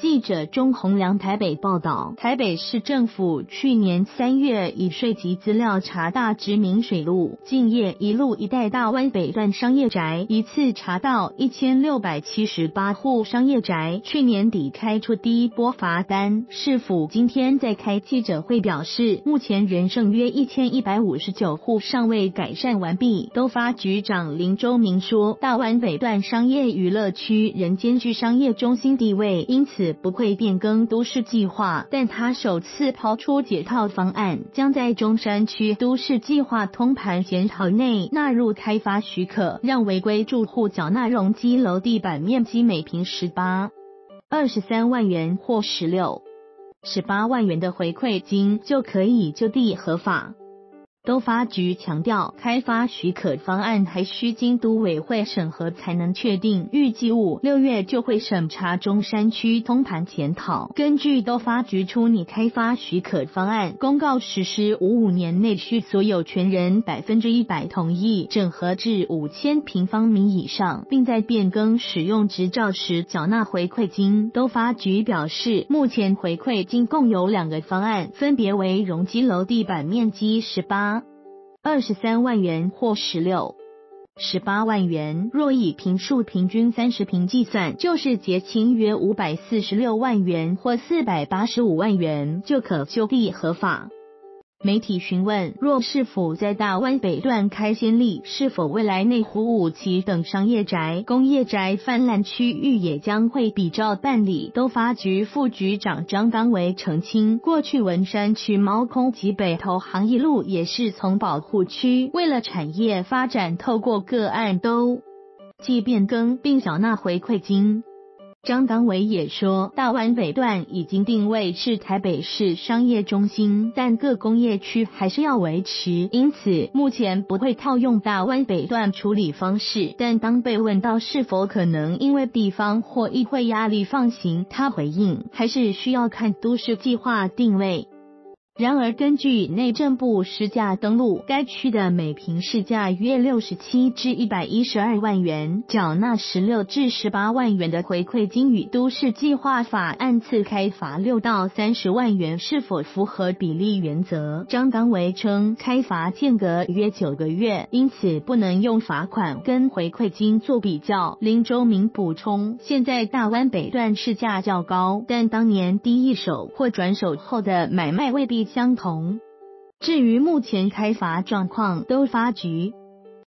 记者钟宏良台北报道，台北市政府去年3月以税籍资料查大直明水路、敬业一路一带大湾北段商业宅，一次查到1678户商业宅。去年底开出第一波罚单，市府今天在开记者会表示，目前仍剩约1159户尚未改善完毕。都发局长林周明说，大湾北段商业娱乐区仍兼具商业中心地位，因此不会变更都市计划，但他首次抛出解套方案，将在中山区都市计划通盘检讨内纳入开发许可，让违规住户缴纳容积楼地板面积每平18.23万元或16.18万元的回馈金，就可以就地合法。都发局强调，开发许可方案还需经都委会审核才能确定，预计5、6月就会审查中山区通盘检讨。根据都发局出拟开发许可方案公告实施55年内，需所有权人100%同意整合至5000平方米以上，并在变更使用执照时缴纳回馈金。都发局表示，目前回馈金共有2个方案，分别为容积楼地板面积18.23万元或16.18万元，若以坪数平均30坪计算，就是结清约546万元或485万元，就可就地合法。媒体询问，若市府在大湾北段开先例，是否未来内湖5期等商业宅、工业宅泛滥区域也将会比照办理？都发局副局长张刚为澄清，过去文山区猫空及北投行一路也是从保护区，为了产业发展，透过个案都即变更并缴纳回馈金。张刚伟也说，大湾北段已经定位是台北市商业中心，但各工业区还是要维持，因此目前不会套用大湾北段处理方式。但当被问到是否可能因为地方或议会压力放行，他回应，还是需要看都市计划定位。然而根据内政部市价登录，该区的每坪市价约67至112万元，缴纳16至18万元的回馈金，与都市计划法按次开罚6到30万元是否符合比例原则。张刚维称，开罚间隔约9个月，因此不能用罚款跟回馈金做比较。林周明补充，现在大湾北段市价较高，但当年第一手或转手后的买卖未必相同。至于目前开罚状况，都发局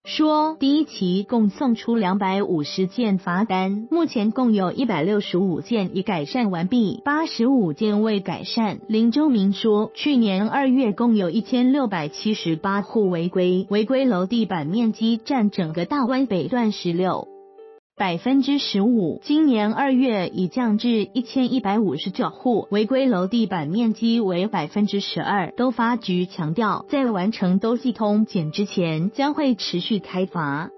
说，第一期共送出250件罚单，目前共有165件已改善完毕，85件未改善。林周明说，去年2月共有1678户违规楼地板面积占整个大湾北段16.15%，今年2月已降至1159户，违规楼地板面积为12%。都发局强调，在完成都系统检之前，将会持续开罚。